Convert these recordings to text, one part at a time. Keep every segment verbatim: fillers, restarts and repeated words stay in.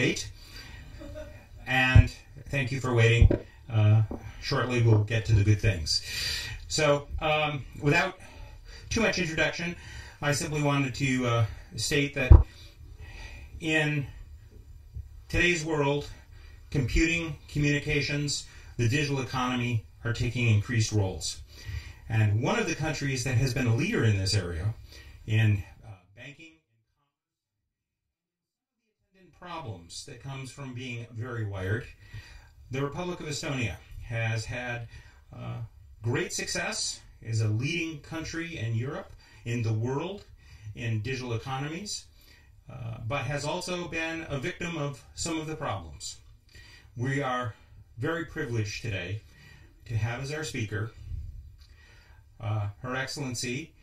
debate. And thank you for waiting. Uh, shortly we'll get to the good things. So um, without too much introduction, I simply wanted to uh, state that in today's world, computing, communications, the digital economy are taking increased roles. And one of the countries that has been a leader in this area, in uh, banking, and problems that comes from being very wired, the Republic of Estonia has had uh, great success, is a leading country in Europe, in the world, in digital economies, uh, but has also been a victim of some of the problems. We are very privileged today to have as our speaker uh, Her Excellency,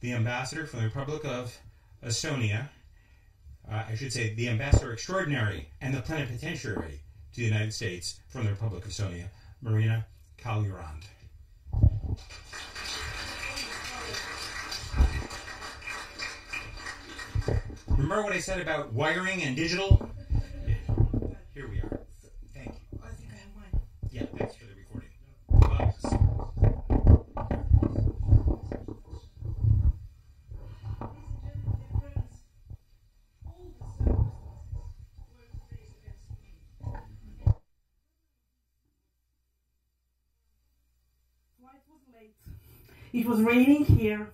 the Ambassador from the Republic of Estonia, uh, I should say the Ambassador Extraordinary and the Plenipotentiary to the United States from the Republic of Estonia, Marina Kaljurand. Remember what I said about wiring and digital? Here we are. Thank you. I think I have mine. Yeah, thanks for the recording. Flight was late. It was raining here.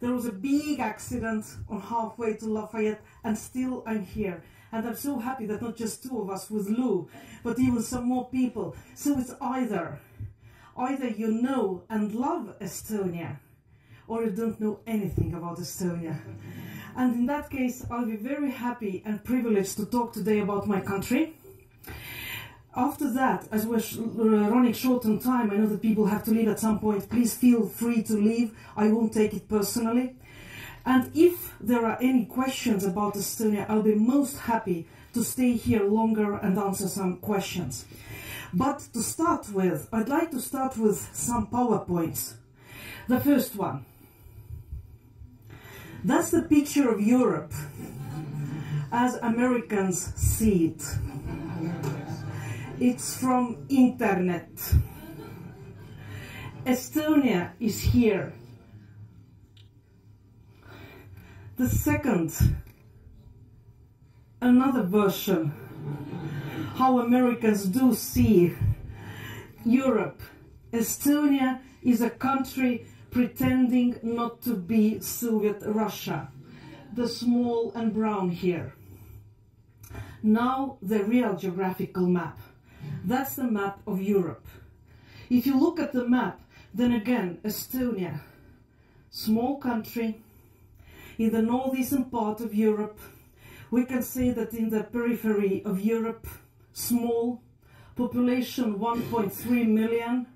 There was a big accident on halfway to Lafayette, and still I'm here. And I'm so happy that not just two of us with Lou, but even some more people. So it's either, either you know and love Estonia, or you don't know anything about Estonia. And in that case, I'll be very happy and privileged to talk today about my country. After that, as we're running short on time, I know that people have to leave at some point. Please feel free to leave. I won't take it personally. And if there are any questions about Estonia, I'll be most happy to stay here longer and answer some questions. But to start with, I'd like to start with some PowerPoints. The first one. That's the picture of Europe as Americans see it. It's from internet. Estonia is here. The second, another version, how Americans do see Europe. Estonia is a country pretending not to be Soviet Russia. The small and brown here. Now the real geographical map. That's the map of Europe. If you look at the map, then again, Estonia, small country, in the northeastern part of Europe. We can say that in the periphery of Europe, small, population one point three million,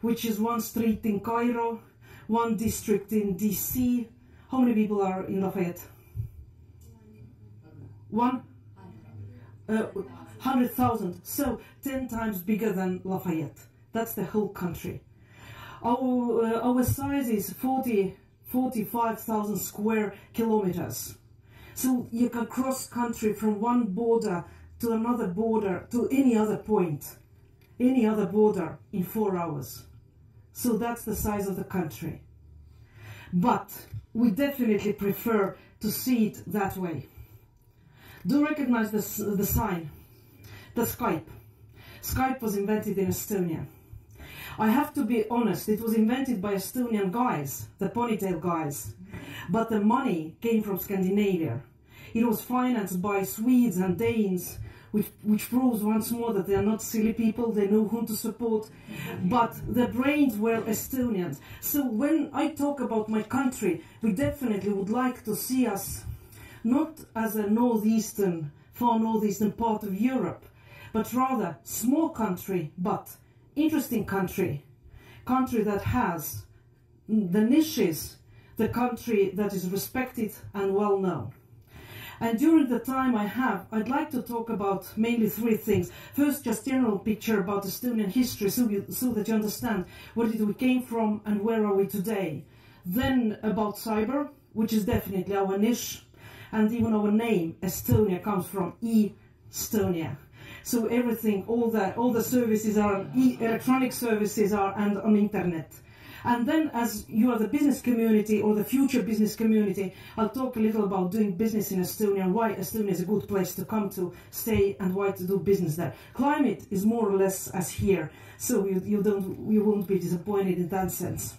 which is one street in Cairo, one district in D C. How many people are in Lafayette? One? Uh, one hundred thousand, so ten times bigger than Lafayette. That's the whole country. Our, uh, our size is forty, forty-five thousand square kilometers. So you can cross country from one border to another border, to any other point, any other border in four hours. So that's the size of the country. But we definitely prefer to see it that way. Do recognize this, the sign? The Skype. Skype was invented in Estonia. I have to be honest, it was invented by Estonian guys, the ponytail guys, but the money came from Scandinavia. It was financed by Swedes and Danes, which, which proves once more that they are not silly people, they know whom to support, but the brains were Estonians. So when I talk about my country, we definitely would like to see us not as a northeastern, far northeastern part of Europe, but rather small country, but interesting country, country that has the niches, the country that is respected and well known. And during the time I have, I'd like to talk about mainly three things. First, just general picture about Estonian history, so, you, so that you understand where did we came from and where are we today. Then about cyber, which is definitely our niche, and even our name, Estonia, comes from E Estonia. So everything, all the, all the services are, e electronic services are and on internet. And then as you are the business community or the future business community, I'll talk a little about doing business in Estonia and why Estonia is a good place to come to stay and why to do business there. Climate is more or less as here, so you, you, don't, you won't be disappointed in that sense.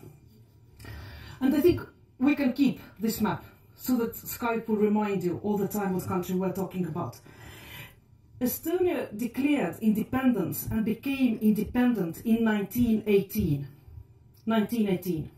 And I think we can keep this map so that Skype will remind you all the time what country we're talking about. Estonia declared independence and became independent in nineteen eighteen. nineteen eighteen.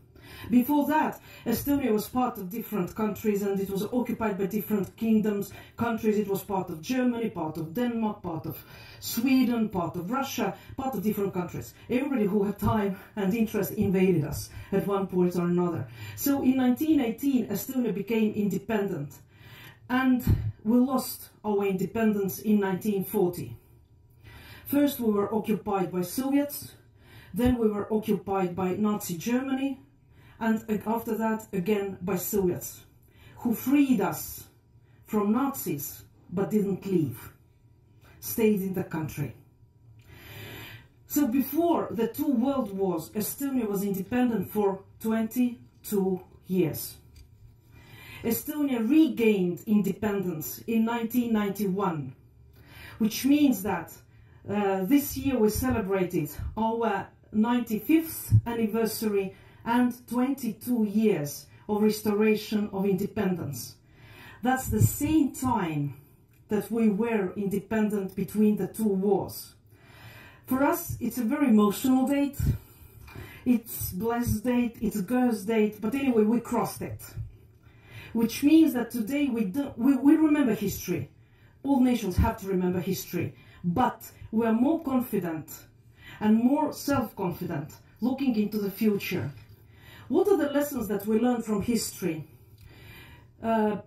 Before that, Estonia was part of different countries and it was occupied by different kingdoms, countries. It was part of Germany, part of Denmark, part of Sweden, part of Russia, part of different countries. Everybody who had time and interest invaded us at one point or another. So in nineteen eighteen, Estonia became independent and we lost our independence in nineteen forty. First, we were occupied by Soviets. Then we were occupied by Nazi Germany, and after that again by Soviets, who freed us from Nazis but didn't leave, stayed in the country. So before the two world wars, Estonia was independent for twenty-two years. Estonia regained independence in nineteen ninety-one, which means that uh, this year we celebrated our ninety-fifth anniversary and twenty-two years of restoration of independence. That's the same time that we were independent between the two wars. For us, it's a very emotional date. It's blessed date, it's a girl's date, but anyway, we crossed it. Which means that today we, do, we, we remember history. All nations have to remember history, but we're more confident and more self-confident looking into the future. What are the lessons that we learned from history? Uh,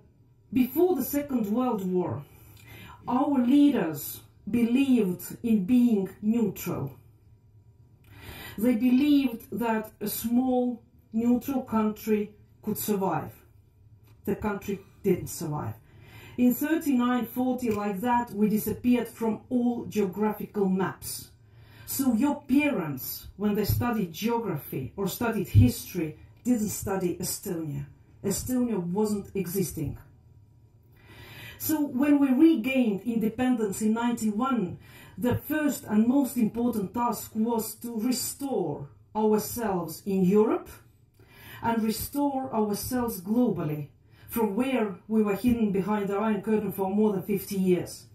before the Second World War, our leaders believed in being neutral. They believed that a small, neutral country could survive. The country didn't survive. In thirty-nine forty, like that, we disappeared from all geographical maps. So your parents, when they studied geography or studied history, didn't study Estonia. Estonia wasn't existing. So when we regained independence in ninety-one, the first and most important task was to restore ourselves in Europe and restore ourselves globally, from where we were hidden behind the Iron Curtain for more than fifty years.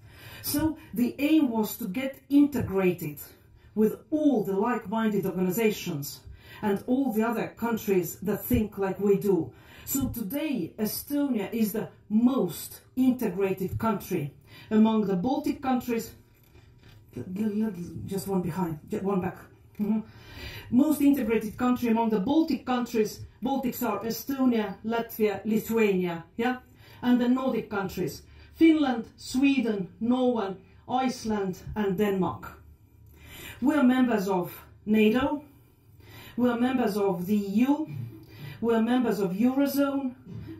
So the aim was to get integrated with all the like-minded organizations and all the other countries that think like we do. So today, Estonia is the most integrated country among the Baltic countries. Just one behind, one back. Mm-hmm. Most integrated country among the Baltic countries. Baltics are Estonia, Latvia, Lithuania, yeah, and the Nordic countries: Finland, Sweden, Norway, Iceland, and Denmark. We are members of NATO, we are members of the E U, we are members of Eurozone,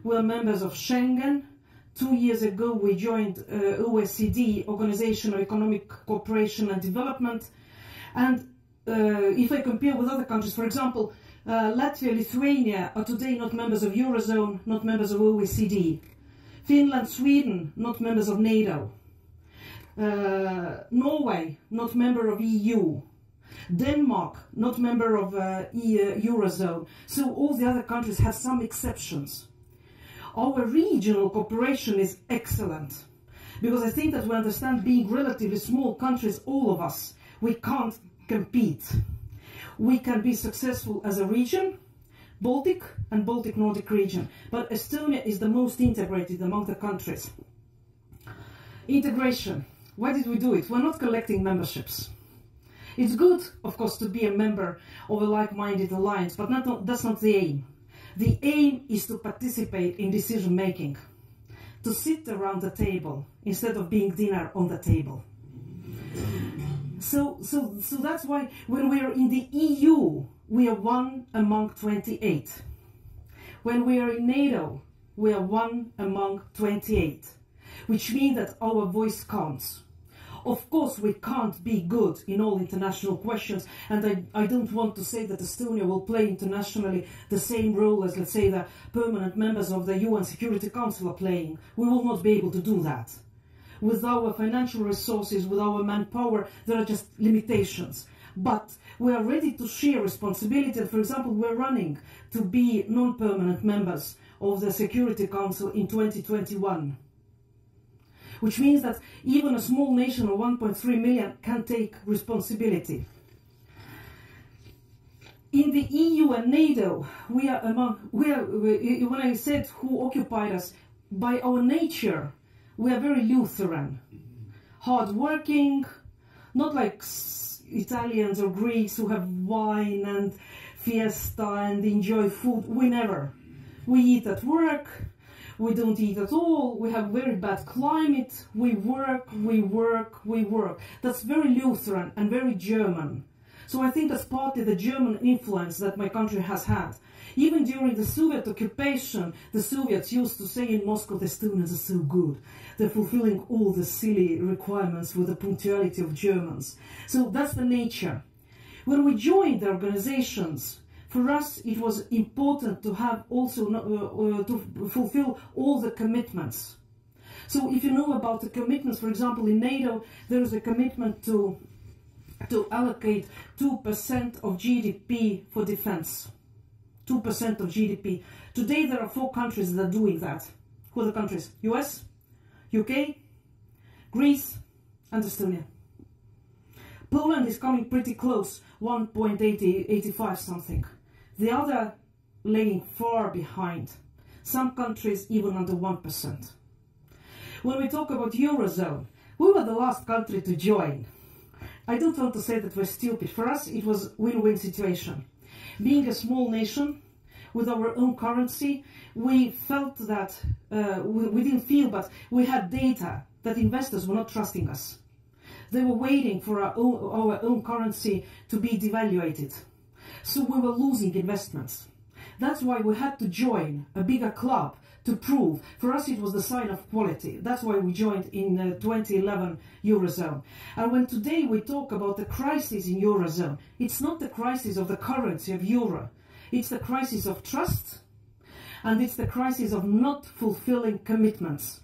we are members of Schengen. Two years ago we joined uh, O E C D, Organization of Economic Cooperation and Development. And uh, if I compare with other countries, for example, uh, Latvia, Lithuania are today not members of Eurozone, not members of O E C D. Finland, Sweden, not members of NATO. Uh, Norway, not member of E U. Denmark, not member of uh, e uh, Eurozone. So all the other countries have some exceptions. Our regional cooperation is excellent, because I think that we understand, being relatively small countries, all of us, we can't compete. We can be successful as a region, Baltic and Baltic-Nordic region, but Estonia is the most integrated among the countries. Integration. Why did we do it? We're not collecting memberships. It's good, of course, to be a member of a like-minded alliance, but not, that's not the aim. The aim is to participate in decision-making, to sit around the table instead of being dinner on the table. So, so, so that's why when we are in the E U, we are one among twenty-eight. When we are in NATO, we are one among twenty-eight. Which means that our voice counts. Of course we can't be good in all international questions, and I, I don't want to say that Estonia will play internationally the same role as, let's say, the permanent members of the U N Security Council are playing. We will not be able to do that. With our financial resources, with our manpower, there are just limitations. But we are ready to share responsibility. For example, we're running to be non-permanent members of the Security Council in twenty twenty-one. Which means that even a small nation of one point three million can take responsibility. In the E U and NATO, we are among, we are, we, when I said who occupied us, by our nature, we are very Lutheran, hard-working, not like Italians or Greeks who have wine and fiesta and enjoy food. We never. We eat at work, we don't eat at all, we have very bad climate, we work, we work, we work. That's very Lutheran and very German. So I think that's partly the German influence that my country has had. Even during the Soviet occupation, the Soviets used to say in Moscow, the Estonians are so good. They're fulfilling all the silly requirements with the punctuality of Germans. So that's the nature. When we joined the organizations, for us, it was important to have also uh, uh, to fulfill all the commitments. So, if you know about the commitments, for example, in NATO, there is a commitment to to allocate two percent of G D P for defense. Two percent of G D P. Today, there are four countries that are doing that. Who are the countries? U S, U K, Greece, and Estonia. Poland is coming pretty close, one point eight zero, eighty-five something. The other laying far behind, some countries even under one percent. When we talk about Eurozone, we were the last country to join. I don't want to say that we're stupid. For us, it was a win-win situation. Being a small nation with our own currency, we felt that, uh, we, we didn't feel, but we had data that investors were not trusting us. They were waiting for our own, our own currency to be devaluated. So we were losing investments. That's why we had to join a bigger club to prove. For us, it was the sign of quality. That's why we joined in uh, twenty eleven Eurozone. And when today we talk about the crisis in Eurozone, it's not the crisis of the currency of Euro. It's the crisis of trust, and it's the crisis of not fulfilling commitments.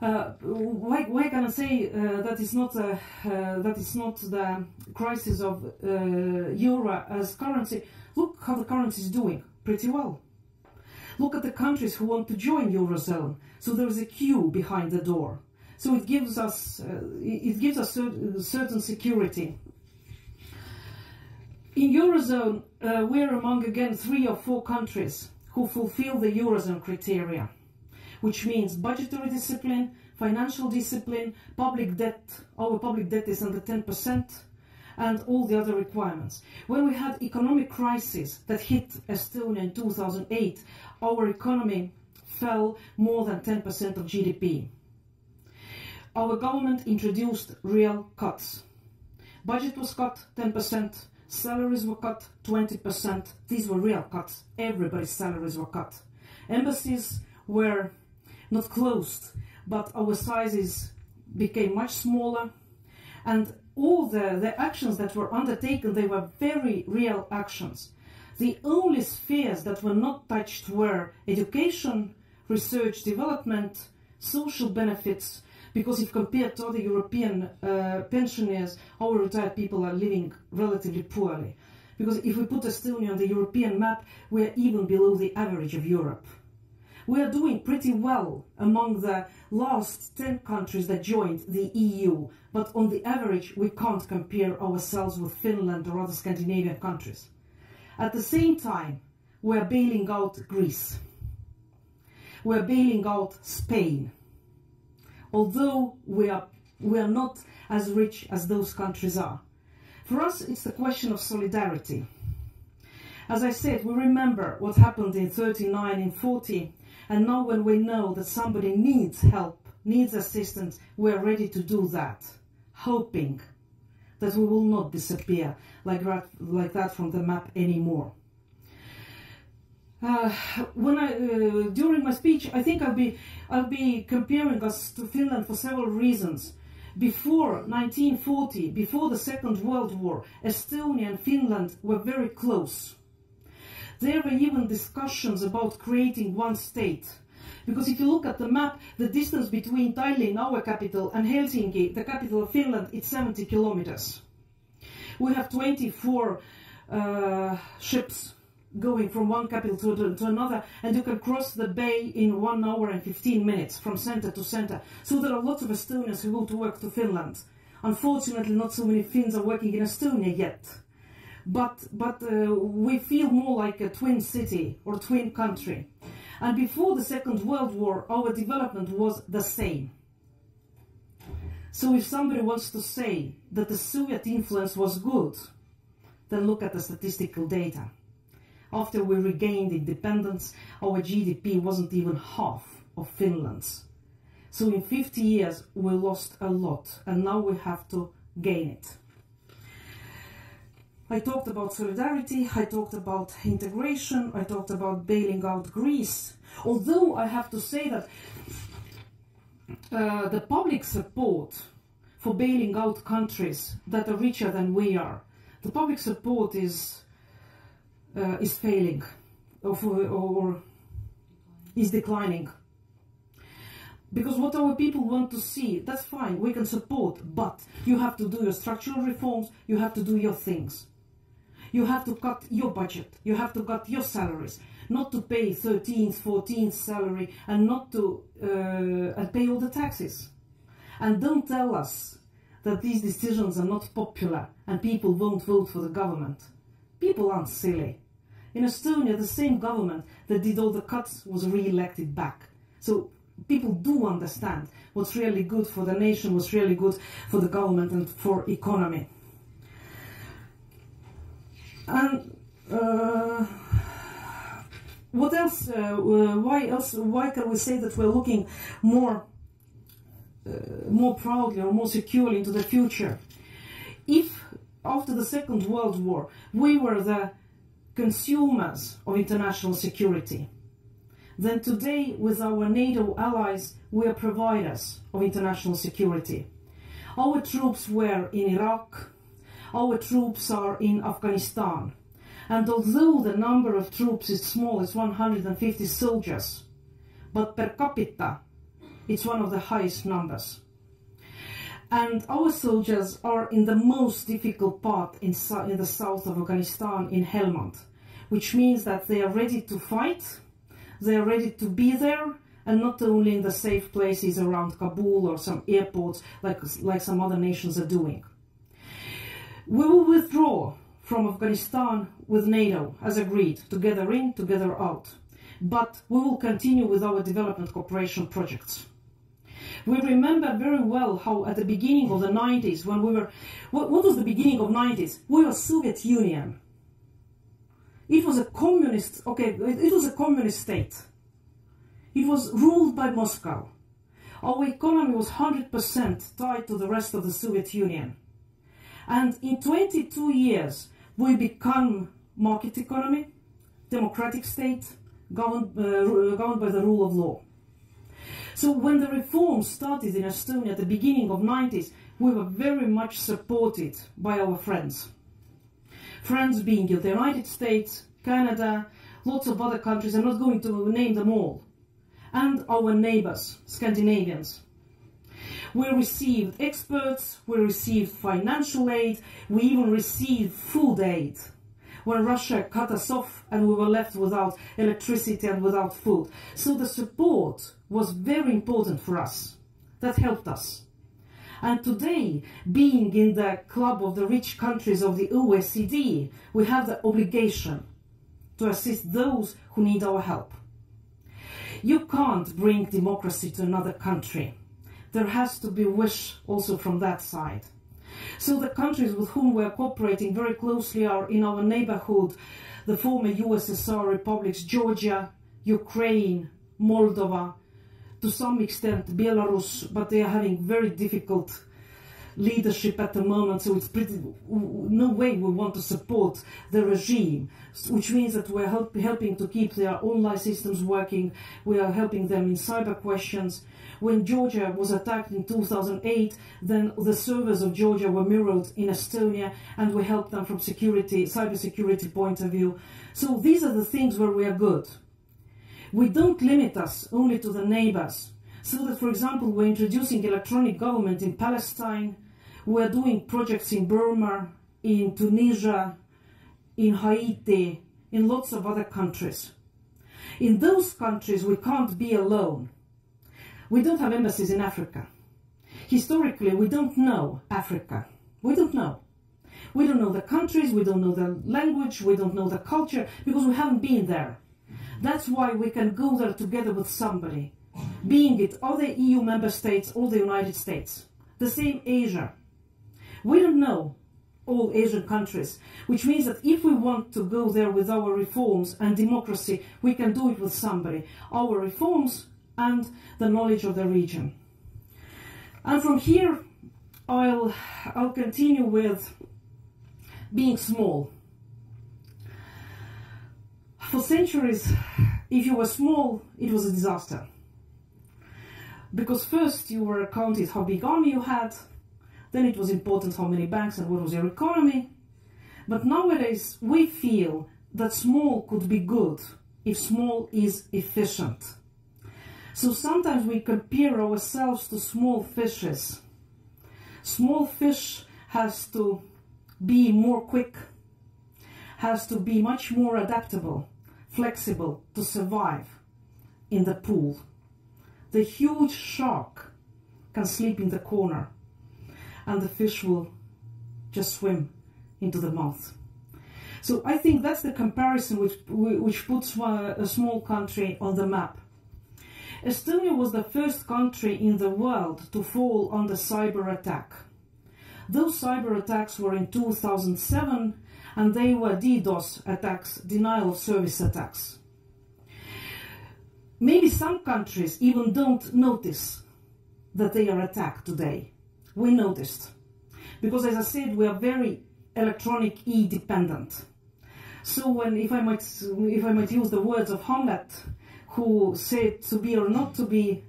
Uh, why, why can I say uh, that it's not uh, uh, that it's not the crisis of uh, euro as currency? Look how the currency is doing, pretty well. Look at the countries who want to join Eurozone. So there is a queue behind the door. So it gives us uh, it gives us a certain security. In Eurozone, uh, we are among again three or four countries who fulfill the Eurozone criteria, which means budgetary discipline, financial discipline, public debt. Our public debt is under ten percent, and all the other requirements. When we had economic crisis that hit Estonia in two thousand eight, our economy fell more than ten percent of G D P. Our government introduced real cuts. Budget was cut ten percent, salaries were cut twenty percent. These were real cuts. Everybody's salaries were cut. Embassies were not closed, but our sizes became much smaller, and all the, the actions that were undertaken, they were very real actions. The only spheres that were not touched were education, research, development, social benefits, because if compared to other European uh, pensioners, our retired people are living relatively poorly. Because if we put Estonia on the European map, we are even below the average of Europe. We are doing pretty well among the last ten countries that joined the E U, but on the average we can't compare ourselves with Finland or other Scandinavian countries. At the same time, we are bailing out Greece. We are bailing out Spain. Although we are, we are not as rich as those countries are. For us, it's the question of solidarity. As I said, we remember what happened in thirty-nine and forty. And now when we know that somebody needs help, needs assistance, we are ready to do that, hoping that we will not disappear like, like that from the map anymore. Uh, when I, uh, during my speech, I think I'll be, I'll be comparing us to Finland for several reasons. Before nineteen forty, before the Second World War, Estonia and Finland were very close. There were even discussions about creating one state. Because if you look at the map, the distance between Tallinn, our capital, and Helsinki, the capital of Finland, it's seventy kilometers. We have twenty-four uh, ships going from one capital to, to another, and you can cross the bay in one hour and fifteen minutes from center to center. So there are lots of Estonians who go to work to Finland. Unfortunately, not so many Finns are working in Estonia yet. But, but uh, we feel more like a twin city or twin country. And before the Second World War, our development was the same. So if somebody wants to say that the Soviet influence was good, then look at the statistical data. After we regained independence, our G D P wasn't even half of Finland's. So in fifty years, we lost a lot, and now we have to gain it. I talked about solidarity, I talked about integration, I talked about bailing out Greece. Although I have to say that uh, the public support for bailing out countries that are richer than we are, the public support is, uh, is failing or, for, or is declining. Because what our people want to see, that's fine, we can support, but you have to do your structural reforms, you have to do your things. You have to cut your budget, you have to cut your salaries, not to pay thirteenth, fourteenth salary and not to uh, and pay all the taxes. And don't tell us that these decisions are not popular and people won't vote for the government. People aren't silly. In Estonia, the same government that did all the cuts was re-elected back. So people do understand what's really good for the nation, what's really good for the government and for economy. And uh, what else? Uh, why else? Why can we say that we're looking more, uh, more proudly or more securely into the future? If after the Second World War we were the consumers of international security, then today, with our NATO allies, we are providers of international security. Our troops were in Iraq, our troops are in Afghanistan. And although the number of troops is small, it's one hundred fifty soldiers, but per capita, it's one of the highest numbers. And our soldiers are in the most difficult part in, in the south of Afghanistan, in Helmand, which means that they are ready to fight. They are ready to be there, and not only in the safe places around Kabul or some airports like, like some other nations are doing. We will withdraw from Afghanistan with NATO, as agreed, together in, together out. But we will continue with our development cooperation projects. We remember very well how at the beginning of the nineties, when we were... What, what was the beginning of the nineties? We were Soviet Union. It was a communist, okay, it was a communist state. It was ruled by Moscow. Our economy was one hundred percent tied to the rest of the Soviet Union. And in twenty-two years, we become market economy, democratic state, governed, uh, governed by the rule of law. So when the reforms started in Estonia at the beginning of the nineties, we were very much supported by our friends. Friends being the United States, Canada, lots of other countries, I'm not going to name them all, and our neighbors, Scandinavians. We received experts, we received financial aid, we even received food aid when Russia cut us off and we were left without electricity and without food. So the support was very important for us. That helped us. And today, being in the club of the rich countries of the O E C D, we have the obligation to assist those who need our help. You can't bring democracy to another country. There has to be wish also from that side. So the countries with whom we are cooperating very closely are in our neighborhood, the former U S S R republics, Georgia, Ukraine, Moldova, to some extent Belarus, but they are having very difficult leadership at the moment, so it's pretty, no way we want to support the regime, which means that we're help, helping to keep their online systems working, we are helping them in cyber questions. When Georgia was attacked in two thousand eight, then the servers of Georgia were mirrored in Estonia, and we helped them from security, cyber security point of view. So these are the things where we are good. We don't limit us only to the neighbors, so that, for example, we're introducing electronic government in Palestine, we're doing projects in Burma, in Tunisia, in Haiti, in lots of other countries. In those countries, we can't be alone. We don't have embassies in Africa. Historically, we don't know Africa. We don't know. We don't know the countries, we don't know the language, we don't know the culture, because we haven't been there. That's why we can go there together with somebody, being it other E U member states or the United States. The same Asia. We don't know all Asian countries, which means that if we want to go there with our reforms and democracy, we can do it with somebody. Our reforms and the knowledge of the region. And from here, I'll, I'll continue with being small. For centuries, if you were small, it was a disaster. Because first you were counted how big army you had, then it was important how many banks and what was your economy. But nowadays we feel that small could be good if small is efficient. So sometimes we compare ourselves to small fishes. Small fish has to be more quick, has to be much more adaptable, flexible to survive in the pool. The huge shark can sleep in the corner and the fish will just swim into the mouth. So I think that's the comparison which, which puts a small country on the map. Estonia was the first country in the world to fall under cyber attack. Those cyber attacks were in two thousand seven and they were DDoS attacks, denial of service attacks. Maybe some countries even don't notice that they are attacked today. We noticed. Because as I said, we are very electronic e-dependent. So when, if I might, if I might use the words of Hamlet, who said to be or not to be,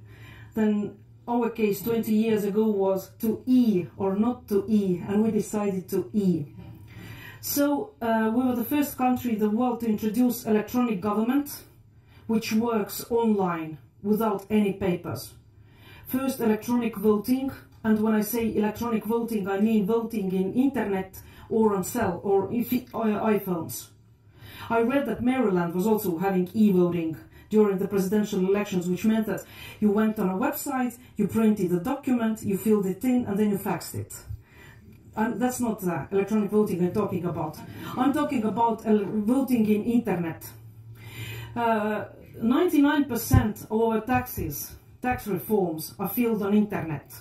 then our case twenty years ago was to E or not to E, and we decided to E. So uh, we were the first country in the world to introduce electronic government, which works online without any papers. First, electronic voting, and when I say electronic voting, I mean voting in internet or on cell or iPhones. I read that Maryland was also having e-voting during the presidential elections, which meant that you went on a website, you printed a document, you filled it in, and then you faxed it. And that's not uh, electronic voting I'm talking about. I'm talking about uh, voting in internet. ninety-nine percent of our taxes, tax reforms, are filled on internet.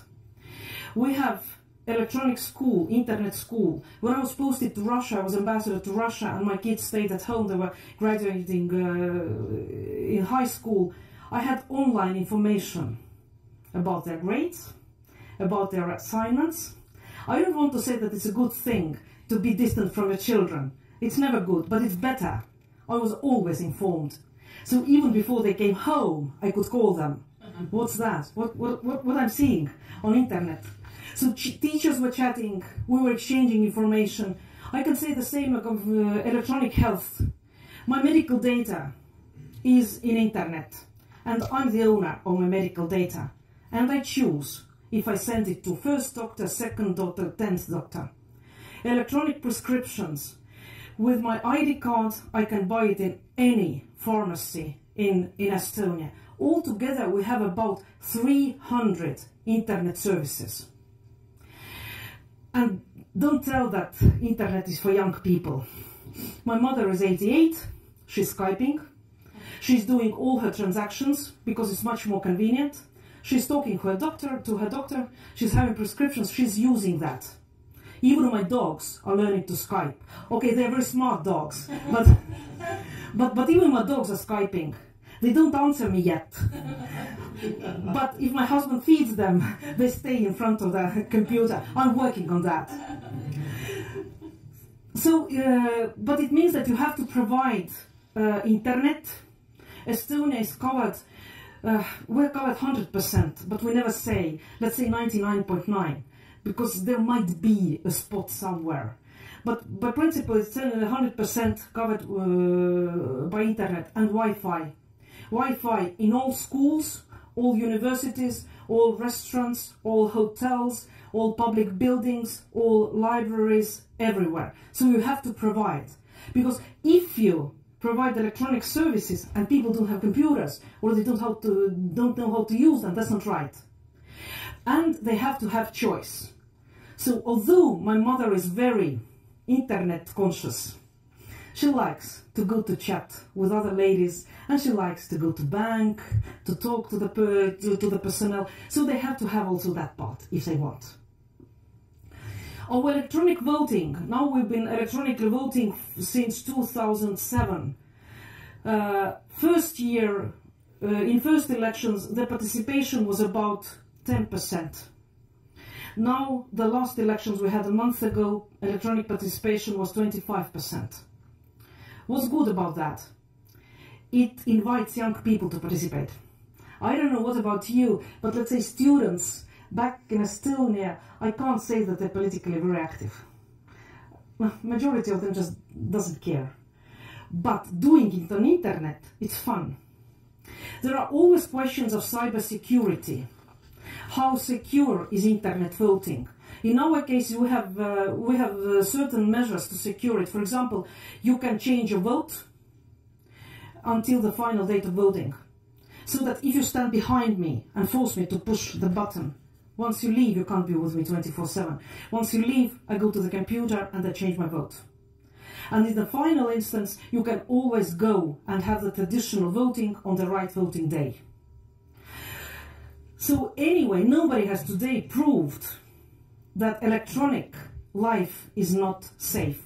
We have electronic school, internet school. When I was posted to Russia, I was ambassador to Russia, and my kids stayed at home. They were graduating uh, in high school. I had online information about their grades, about their assignments. I don't want to say that it's a good thing to be distant from your children. It's never good, but it's better. I was always informed. So even before they came home, I could call them. What's that? What, what, what, what I'm seeing on internet? So teachers were chatting, we were exchanging information. I can say the same of uh, electronic health. My medical data is in internet, and I'm the owner of my medical data. And I choose if I send it to first doctor, second doctor, tenth doctor. Electronic prescriptions. With my I D card, I can buy it in any pharmacy in, in Estonia. Altogether, we have about three hundred internet services. And don't tell that internet is for young people. My mother is eighty-eight, she's Skyping, she's doing all her transactions because it's much more convenient. She's talking to her doctor, to her doctor, she's having prescriptions, she's using that. Even my dogs are learning to Skype. Okay, they're very smart dogs, but, but, but even my dogs are Skyping. They don't answer me yet. But if my husband feeds them, they stay in front of the computer. I'm working on that. So, uh, but it means that you have to provide uh, internet. Estonia is covered, uh, we're covered one hundred percent, but we never say, let's say ninety-nine point nine, because there might be a spot somewhere. But by principle, it's one hundred percent covered uh, by internet and Wi-Fi. Wi-Fi in all schools, all universities, all restaurants, all hotels, all public buildings, all libraries, everywhere. So you have to provide. Because if you provide electronic services and people don't have computers, or they don't, have to, don't know how to use them, that's not right. And they have to have choice. So although my mother is very internet conscious, she likes to go to chat with other ladies, and she likes to go to bank, to talk to the, per to, to the personnel. So they have to have also that part if they want. Our electronic voting, now we've been electronically voting since two thousand seven. Uh, first year, uh, in first elections, the participation was about ten percent. Now, the last elections we had a month ago, electronic participation was twenty-five percent. What's good about that? It invites young people to participate. I don't know what about you, but let's say students back in Estonia, I can't say that they're politically very active. Majority of them just doesn't care. But doing it on internet, it's fun. There are always questions of cybersecurity. How secure is internet voting? In our case, we have, uh, we have uh, certain measures to secure it. For example, you can change your vote until the final date of voting. So that if you stand behind me and force me to push the button, once you leave, you can't be with me twenty-four seven. Once you leave, I go to the computer and I change my vote. And in the final instance, you can always go and have the traditional voting on the right voting day. So anyway, nobody has today proved that electronic life is not safe.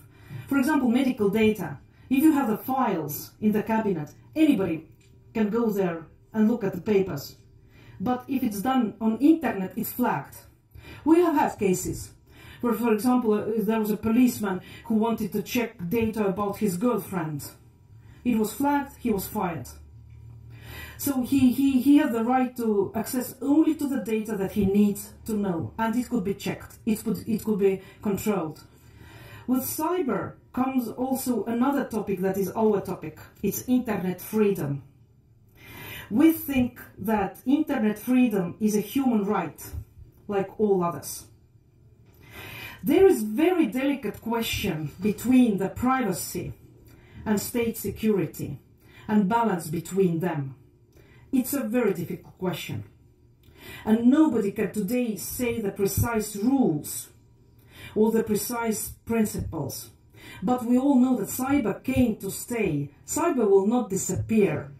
For example, medical data. If you have the files in the cabinet, anybody can go there and look at the papers. But if it's done on internet, it's flagged. We have had cases where, for example, there was a policeman who wanted to check data about his girlfriend. It was flagged, he was fired. So he, he, he had the right to access only to the data that he needs to know, and it could be checked, it could, it could be controlled. With cyber comes also another topic that is our topic, it's internet freedom. We think that internet freedom is a human right, like all others. There is a very delicate question between the privacy and state security, and balance between them. It's a very difficult question. And nobody can today say the precise rules or the precise principles. But we all know that cyber came to stay. Cyber will not disappear.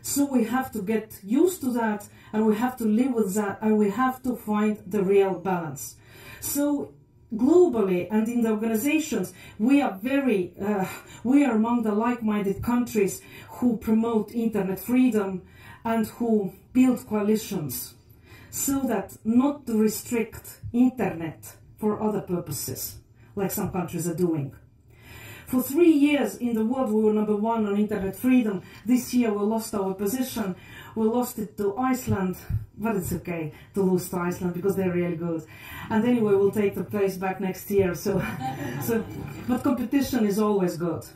So we have to get used to that, and we have to live with that, and we have to find the real balance. So globally and in the organizations, we are very, uh, we are among the like-minded countries who promote internet freedom and who build coalitions so that not to restrict internet for other purposes, like some countries are doing. For three years in the world, we were number one on internet freedom. This year, we lost our position. We lost it to Iceland, but it's okay to lose to Iceland because they're really good. And anyway, we'll take the place back next year. So, so but competition is always good.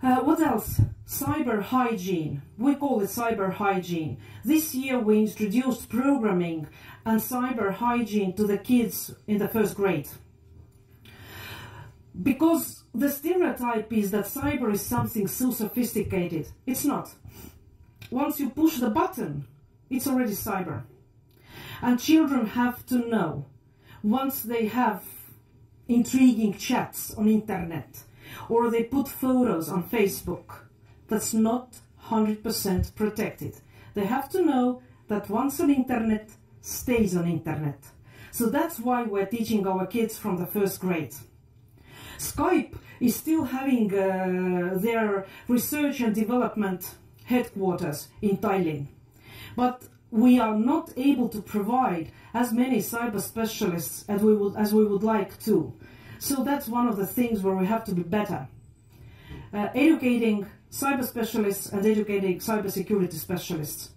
Uh, what else? Cyber hygiene. We call it cyber hygiene. This year, we introduced programming and cyber hygiene to the kids in the first grade. Because the stereotype is that cyber is something so sophisticated. It's not. Once you push the button, it's already cyber. And children have to know, once they have intriguing chats on internet, or they put photos on Facebook, that's not one hundred percent protected. They have to know that once on internet, stays on internet. So that's why we're teaching our kids from the first grade. Skype is still having uh, their research and development headquarters in Tallinn. But we are not able to provide as many cyber specialists as we would, as we would like to. So that's one of the things where we have to be better. Uh, educating cyber specialists and educating cybersecurity specialists.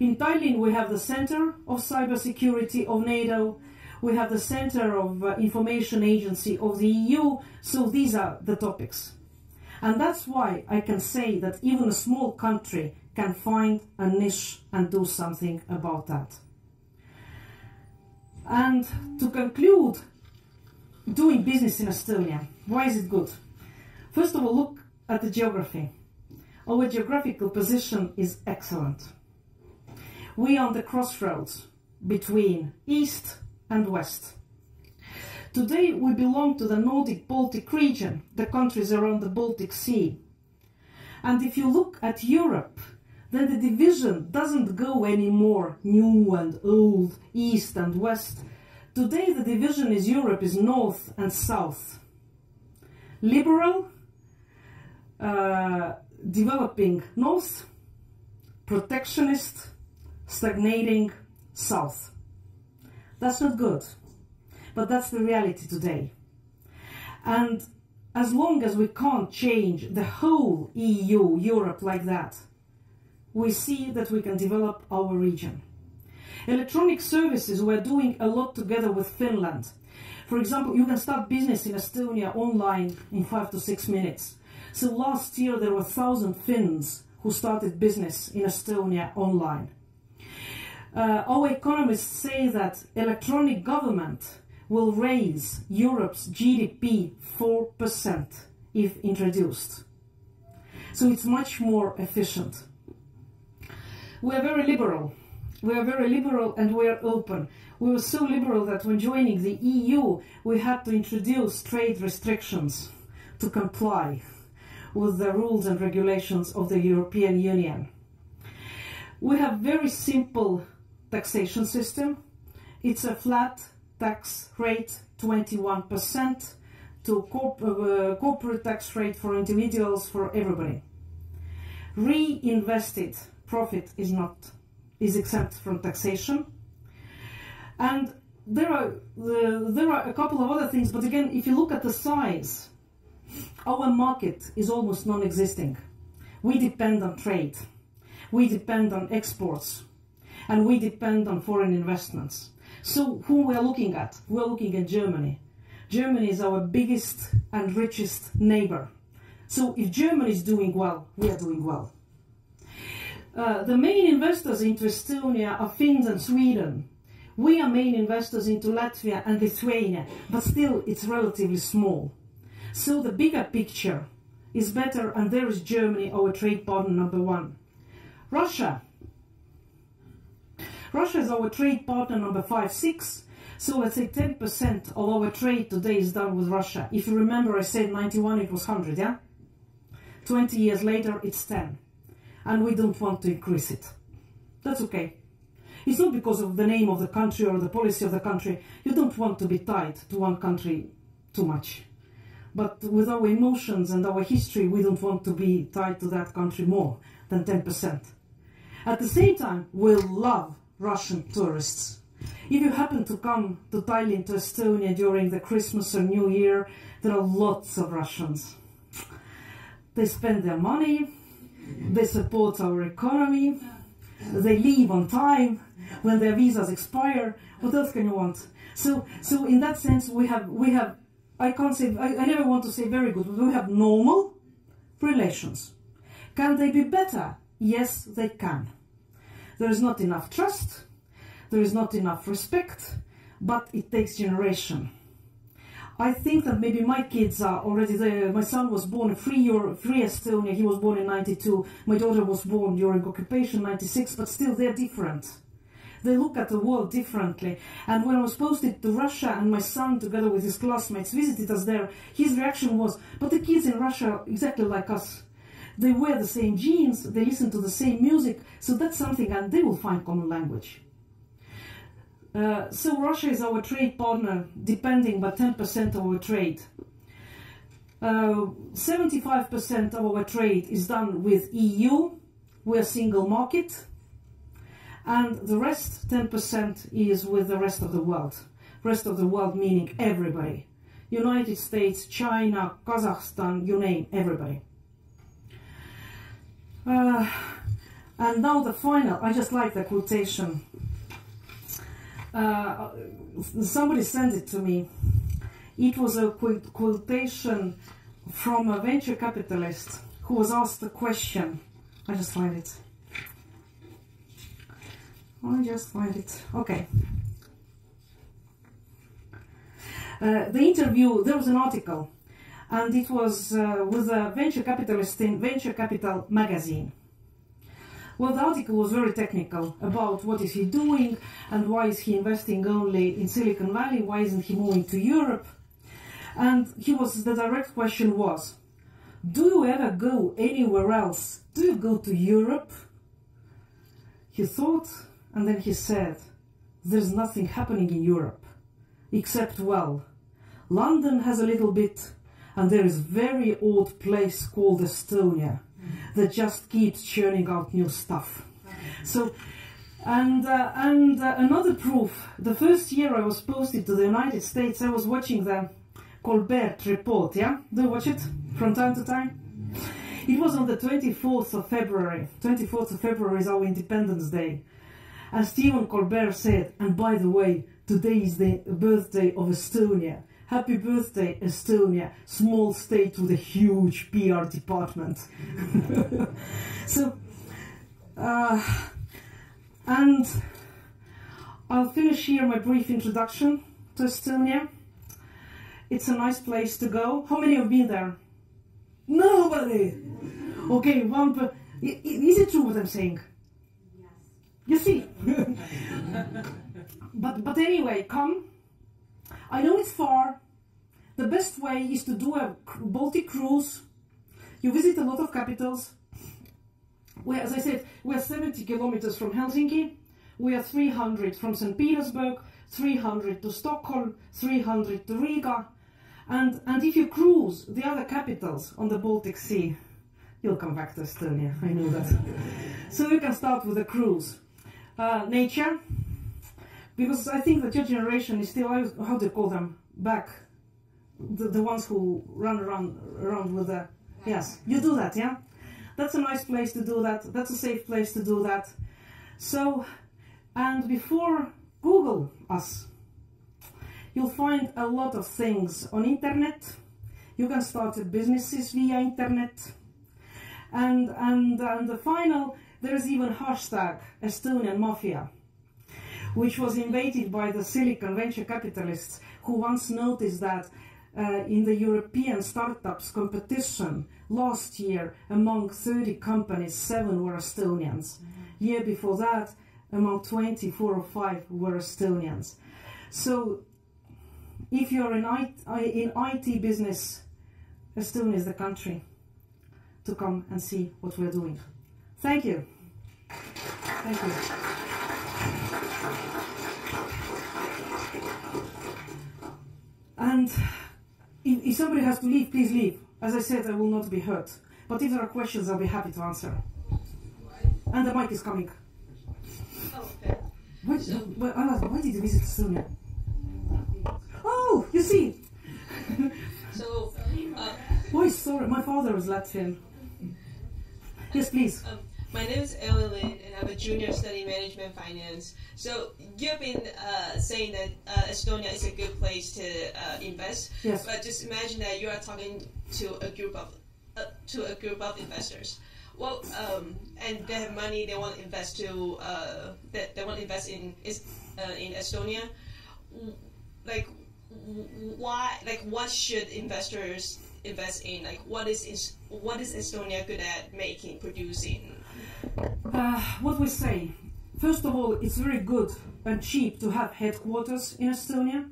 In Tallinn we have the Center of Cybersecurity of NATO, we have the Center of uh, Information Agency of the E U, so these are the topics. And that's why I can say that even a small country can find a niche and do something about that. And to conclude, doing business in Estonia, why is it good? First of all, look at the geography. Our geographical position is excellent. We are on the crossroads between East and West. Today we belong to the Nordic-Baltic region, the countries around the Baltic Sea. And if you look at Europe, then the division doesn't go anymore new and old, East and West. Today the division is Europe is North and South. Liberal, Uh, developing north, protectionist, stagnating south. That's not good, but that's the reality today. And as long as we can't change the whole E U, Europe like that, we see that we can develop our region. Electronic services, we're doing a lot together with Finland. For example, you can start business in Estonia online in five to six minutes. So last year there were one thousand Finns who started business in Estonia online. Uh, our economists say that electronic government will raise Europe's G D P four percent if introduced. So it's much more efficient. We are very liberal. We are very liberal and we are open. We were so liberal that when joining the E U we had to introduce trade restrictions to comply with the rules and regulations of the European Union. We have very simple taxation system. It's a flat tax rate, twenty-one percent, to corp uh, corporate tax rate for individuals, for everybody. Reinvested profit is not, is exempt from taxation. And there are, uh, there are a couple of other things, but again, if you look at the size, our market is almost non-existing. We depend on trade, we depend on exports, and we depend on foreign investments. So who we are looking at? We are looking at Germany. Germany is our biggest and richest neighbor. So if Germany is doing well, we are doing well. Uh, the main investors into Estonia are Finns and Sweden. We are main investors into Latvia and Lithuania, but still it's relatively small. So the bigger picture is better, and there is Germany, our trade partner number one. Russia. Russia is our trade partner number five, six. So let's say ten percent of our trade today is done with Russia. If you remember, I said ninety-one, it was one hundred, yeah? twenty years later, it's ten. And we don't want to increase it. That's okay. It's not because of the name of the country or the policy of the country. You don't want to be tied to one country too much. But with our emotions and our history, we don't want to be tied to that country more than ten percent. At the same time, we love Russian tourists. If you happen to come to Tallinn, to Estonia during the Christmas or New Year, there are lots of Russians. They spend their money, they support our economy, they leave on time when their visas expire. What else can you want? So, so in that sense, we have we have. I can't say, I, I never want to say very good, but we have normal relations. Can they be better? Yes, they can. There is not enough trust, there is not enough respect, but it takes generation. I think that maybe my kids are already there. My son was born in free, free Estonia, he was born in ninety-two, my daughter was born during occupation, ninety-six, but still they're different. They look at the world differently. And when I was posted to Russia and my son, together with his classmates, visited us there, his reaction was, but the kids in Russia are exactly like us. They wear the same jeans, they listen to the same music, so that's something, and they will find common language. Uh, so Russia is our trade partner, depending by ten percent of our trade. seventy-five percent uh, of our trade is done with E U, we're single market, and the rest ten percent is with the rest of the world. Rest of the world meaning everybody. United States, China, Kazakhstan, you name, everybody. Uh, and now the final, I just like the quotation. Uh, somebody sent it to me. It was a quotation from a venture capitalist who was asked a question. I just find it. I just find it. Okay. Uh, the interview, there was an article, and it was uh, with a venture capitalist in Venture Capital magazine. Well, the article was very technical about what is he doing and why is he investing only in Silicon Valley, why isn't he moving to Europe? And he was, the direct question was, do you ever go anywhere else? Do you go to Europe? He thought, and then he said, there's nothing happening in Europe, except, well, London has a little bit, and there is a very old place called Estonia that just keeps churning out new stuff. So, and, uh, and uh, another proof, the first year I was posted to the United States, I was watching the Colbert Report, yeah? Do you watch it from time to time? It was on the twenty-fourth of February. twenty-fourth of February is our Independence Day. And Stephen Colbert said, and by the way, today is the birthday of Estonia. Happy birthday, Estonia, small state with a huge P R department. So, uh, and I'll finish here my brief introduction to Estonia. It's a nice place to go. How many have been there? Nobody! Okay, one per... Is it true what I'm saying? Yes. You see? But, but anyway, come. I know it's far. The best way is to do a Baltic cruise. You visit a lot of capitals. We're, as I said, we're seventy kilometers from Helsinki. We are three hundred from Saint Petersburg, three hundred to Stockholm, three hundred to Riga. And, and if you cruise the other capitals on the Baltic Sea, you'll come back to Estonia, I know that. So you can start with a cruise. Uh, nature. Because I think that your generation is still, how do you call them, back, the, the ones who run around, around with the, yes, you do that, yeah? That's a nice place to do that, that's a safe place to do that. So, and before Google us, you'll find a lot of things on internet. You can start businesses via internet. And, and, and the final, there is even hashtag Estonian Mafia, which was invaded by the silicon venture capitalists who once noticed that uh, in the European startups competition last year, among thirty companies, seven were Estonians. Mm-hmm. Year before that, among twenty-four or five were Estonians. So if you're in I T business, Estonia is the country to come and see what we're doing. Thank you. Thank you. And if, if somebody has to leave, please leave. As I said, I will not be hurt. But if there are questions, I'll be happy to answer. And the mic is coming. Oh, okay. Why, why, why did you visit Estonia? Oh, you see. So, uh, oh, sorry, my father was Latvian. Yes, please. Um, My name is Ellen Lynn, and I'm a junior studying management finance. So you've been uh, saying that uh, Estonia is a good place to uh, invest. Yes. But just imagine that you are talking to a group of uh, to a group of investors. Well, um, and they have money. They want to invest to uh, they, they want to invest in uh, in Estonia. Like why? Like what should investors invest in? Like what is what is Estonia good at making, producing? Uh, what we say, first of all, it's very good and cheap to have headquarters in Estonia.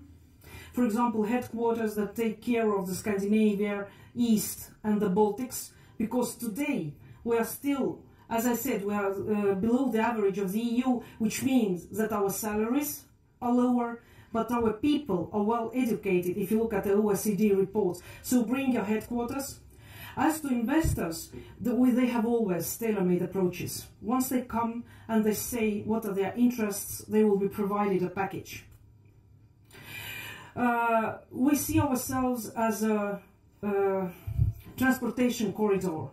For example, headquarters that take care of the Scandinavia, East and the Baltics, because today we are still, as I said, we are uh, below the average of the E U, which means that our salaries are lower, but our people are well educated if you look at the O E C D reports. So bring your headquarters. As to investors, they have always tailor-made approaches. Once they come and they say what are their interests, they will be provided a package. Uh, we see ourselves as a uh, transportation corridor.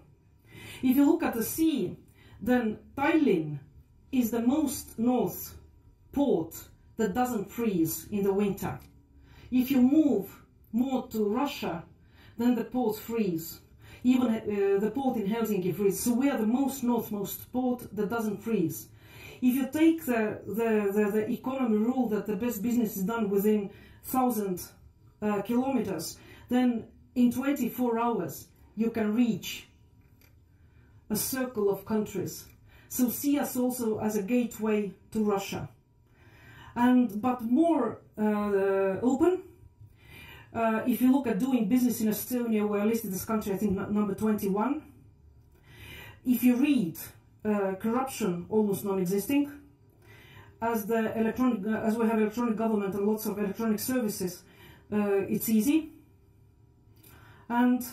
If you look at the sea, then Tallinn is the most north port that doesn't freeze in the winter. If you move more to Russia, then the ports freeze. Even uh, the port in Helsinki freezes. So we are the most northmost port that doesn't freeze. If you take the, the, the, the economy rule that the best business is done within one thousand uh, kilometers, then in twenty-four hours you can reach a circle of countries. So see us also as a gateway to Russia. And, but more uh, open. Uh, if you look at doing business in Estonia, we are listed as country, I think, number twenty-one. If you read uh, corruption, almost non-existing. As, the electronic, uh, as we have electronic government and lots of electronic services, uh, it's easy. And,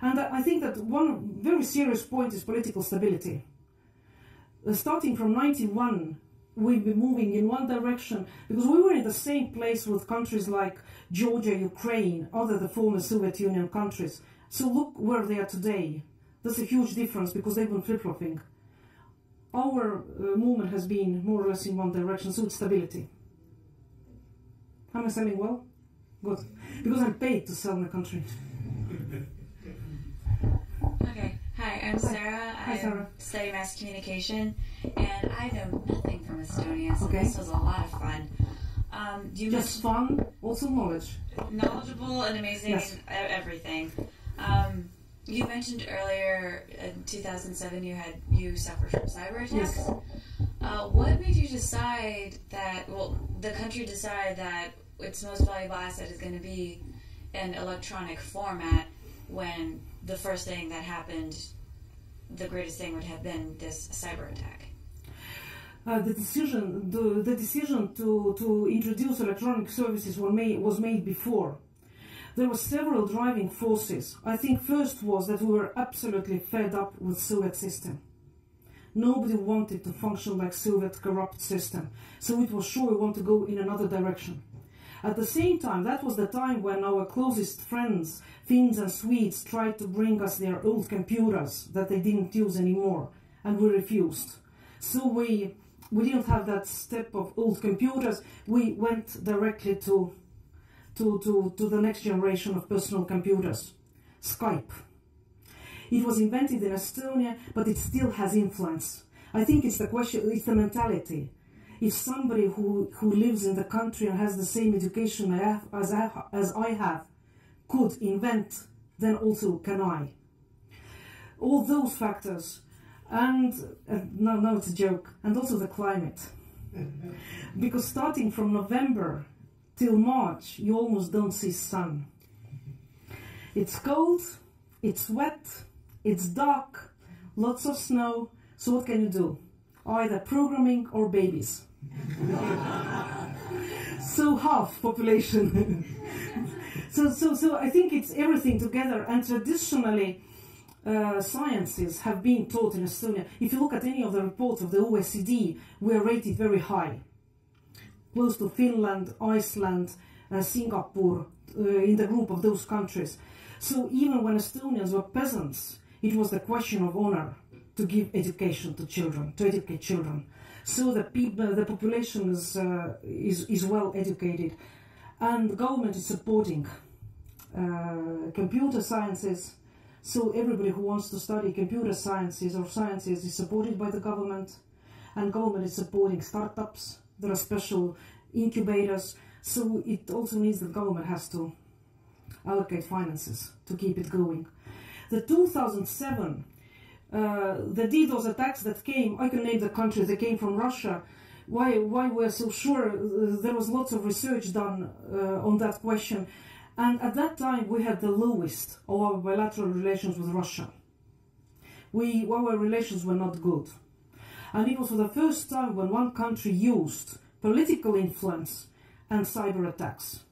and I think that one very serious point is political stability. Uh, starting from ninety-one, we've been moving in one direction, because we were in the same place with countries like Georgia, Ukraine, other the former Soviet Union countries. So look where they are today. That's a huge difference, because they've been flip-flopping. Our uh, movement has been more or less in one direction, so it's stability. Am I selling well? Good. Because I'm paid to sell my country. Okay. Hi, I'm Sarah. Hi, I'm Sarah. Study mass communication, and I know nothing from Estonia, so okay. This was a lot of fun. Um, do you Just fun, also knowledge. Knowledgeable and amazing, yes. Everything. Um, you mentioned earlier in two thousand seven you had you suffered from cyber attacks. Yes. Uh, what made you decide that, well, the country decide that its most valuable asset is going to be an electronic format when the first thing that happened, the greatest thing would have been this cyber attack? Uh, the decision, the, the decision to, to introduce electronic services were made, was made before. There were several driving forces. I think first was that we were absolutely fed up with Soviet system. Nobody wanted to function like Soviet corrupt system. So it was sure we want to go in another direction. At the same time, that was the time when our closest friends, Finns and Swedes, tried to bring us their old computers that they didn't use anymore, and we refused. So we, we didn't have that step of old computers. We went directly to, to, to, to the next generation of personal computers, Skype. It was invented in Estonia, but it still has influence. I think it's the question, it's the mentality. If somebody who, who lives in the country and has the same education I have, as, I, as I have could invent, then also can I. All those factors, and uh, no, no, it's a joke, and also the climate. Because starting from November till March, you almost don't see sun. It's cold, it's wet, it's dark, lots of snow, so what can you do? Either programming or babies. So half population. so, so, so I think it's everything together. And traditionally, uh, sciences have been taught in Estonia. If you look at any of the reports of the O E C D, we are rated very high, close to Finland, Iceland, uh, Singapore, uh, in the group of those countries. So even when Estonians were peasants, it was the question of honor to give education to children, to educate children. So the people, the population is, uh, is, is well educated. And the government is supporting uh, computer sciences. So everybody who wants to study computer sciences or sciences is supported by the government. And government is supporting startups. There are special incubators. So it also means that government has to allocate finances to keep it going. The two thousand seven Uh, the DDoS attacks that came, I can name the country, they came from Russia. Why, why we're so sure? Uh, there was lots of research done uh, on that question. And at that time, we had the lowest of our bilateral relations with Russia. We, our relations were not good. And it was for the first time when one country used political influence and cyber attacks.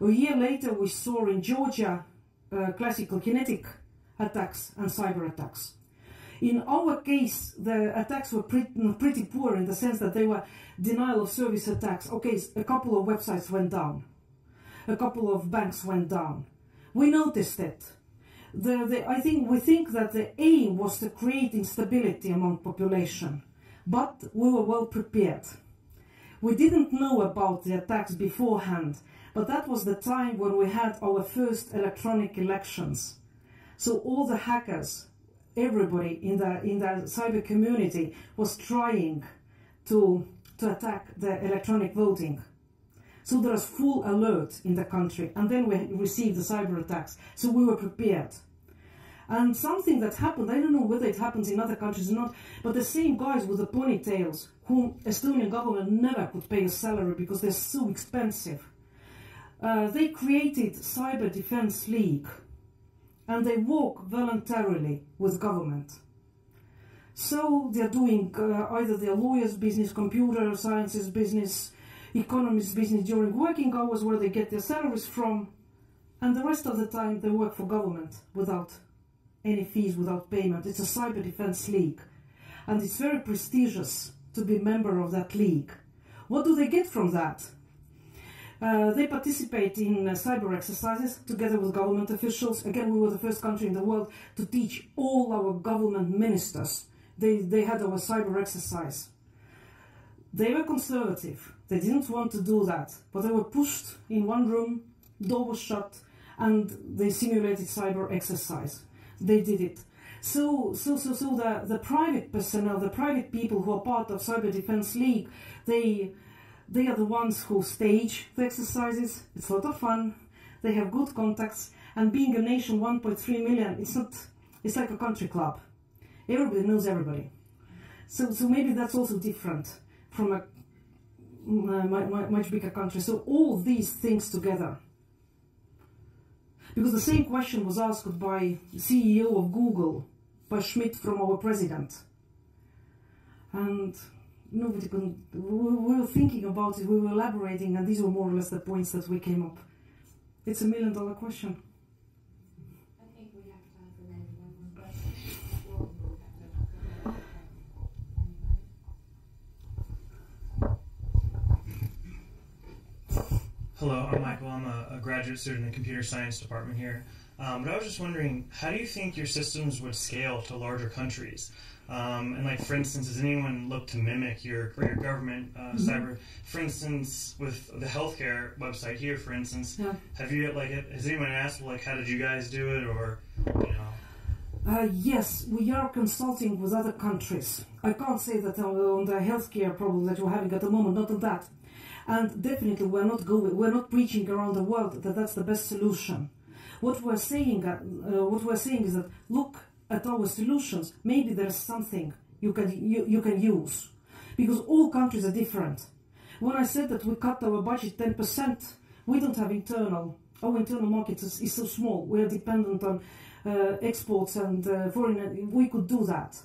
A year later, we saw in Georgia uh, classical kinetic attacks and cyber attacks. In our case, the attacks were pretty, pretty poor in the sense that they were denial of service attacks. Okay, a couple of websites went down. A couple of banks went down. We noticed it. The, the, I think we think that the aim was to create instability among population, but we were well prepared. We didn't know about the attacks beforehand, but that was the time when we had our first electronic elections. So all the hackers, everybody in the, in the cyber community was trying to, to attack the electronic voting. So there was full alert in the country, and then we received the cyber attacks, so we were prepared. And something that happened, I don't know whether it happens in other countries or not, but the same guys with the ponytails, whom Estonian government never could pay a salary because they're so expensive, uh, they created Cyber Defense League, and they work voluntarily with government. So they're doing uh, either their lawyers' business, computer sciences business, economists business during working hours where they get their salaries from, and the rest of the time they work for government without any fees, without payment. It's a cyber defense league, and it's very prestigious to be a member of that league. What do they get from that? Uh, they participate in uh, cyber exercises together with government officials. Again, we were the first country in the world to teach all our government ministers. They, they had our cyber exercise. They were conservative. They didn't want to do that, but they were pushed in one room, door was shut, and they simulated cyber exercise. They did it. So, so, so, so the, the private personnel, the private people who are part of Cyber Defense League, they, they are the ones who stage the exercises. It's a lot of fun. They have good contacts, and being a nation, one point three million, it's not. It's like a country club. Everybody knows everybody. So, so maybe that's also different from a much bigger country. So all these things together. Because the same question was asked by the C E O of Google, by Schmidt, from our president. And nobody could, we were thinking about it, we were elaborating, and these were more or less the points that we came up. It's a million dollar question. I think we have to have the name one more question. Hello, I'm Michael. I'm a, a graduate student in the computer science department here. Um, but I was just wondering, how do you think your systems would scale to larger countries? Um, and like, for instance, does anyone look to mimic your, your government uh, mm-hmm. cyber? For instance, with the healthcare website here, for instance, yeah. have you like has anyone asked like how did you guys do it, or you know? Uh, yes, we are consulting with other countries. I can't say that on the healthcare problem that we're having at the moment, not on that. And definitely we're not going, we're not preaching around the world that that's the best solution. What we're saying, uh, what we're saying is that look at our solutions. Maybe there's something you can you, you can use, because all countries are different. When I said that we cut our budget ten percent, we don't have internal. Our internal market is, is so small. We are dependent on uh, exports and uh, foreign. We could do that.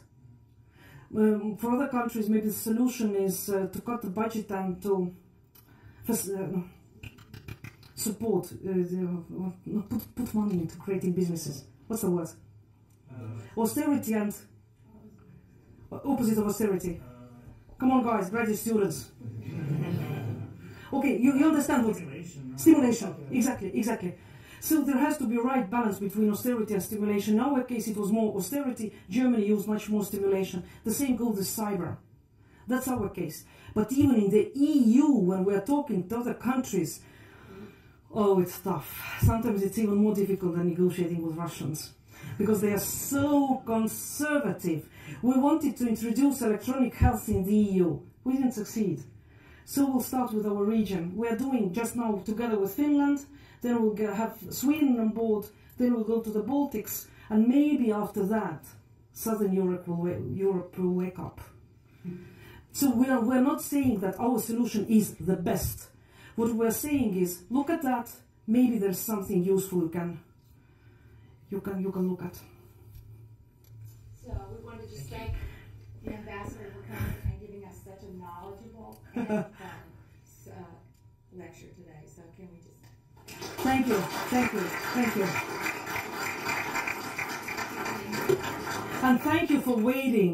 Um, for other countries, maybe the solution is uh, to cut the budget and to support, uh, the, uh, put, put money into creating businesses. What's the word? Uh, austerity and opposite of austerity. Uh, Come on, guys, graduate students. Okay, you, you understand what? Stimulation. Right? Stimulation, okay. exactly, exactly. So there has to be right balance between austerity and stimulation. In our case, it was more austerity. Germany used much more stimulation. The same goes with cyber. That's our case. But even in the E U, when we're talking to other countries, oh, it's tough. Sometimes it's even more difficult than negotiating with Russians, because they are so conservative. We wanted to introduce electronic health in the E U. We didn't succeed. So we'll start with our region. We're doing just now together with Finland, then we'll get, have Sweden on board, then we'll go to the Baltics, and maybe after that, Southern Europe will, Europe will wake up. So we are, we're not saying that our solution is the best. What we're saying is, look at that. Maybe there's something useful you can, you can, you can look at. So we want to just thank the ambassador for coming and giving us such a knowledgeable and um, uh, lecture today. So can we just thank you, thank you, thank you. And thank you for waiting.